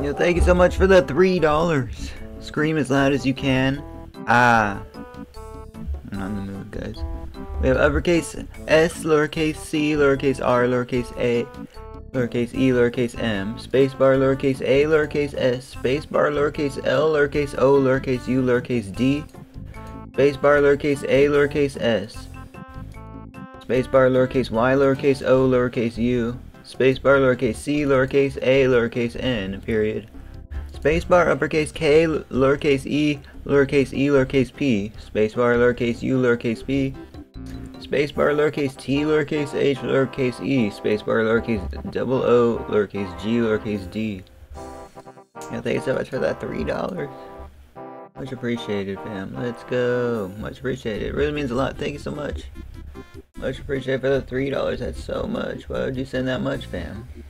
Yo, thank you so much for the $3. Scream as loud as you can. Ah. I'm not in the mood, guys. We have uppercase S, lowercase c, lowercase r, lowercase a, lowercase e, lowercase m, spacebar, lowercase a, lowercase s, spacebar, lowercase l, lowercase o, lowercase u, lowercase d, spacebar, lowercase a, lowercase s, spacebar, lowercase y, lowercase o, lowercase u, spacebar, lowercase c, lowercase a, lowercase n, period. Spacebar, uppercase k, lowercase e, lowercase e, lowercase p, spacebar, lowercase u, lowercase p, spacebar, lowercase t, lowercase h, lowercase e, spacebar, lowercase double o, lowercase g, lowercase d. Yeah, thank you so much for that $3. Much appreciated, fam. Let's go. Much appreciated. It really means a lot. Thank you so much. Much appreciated for the $3. That's so much. Why would you send that much, fam?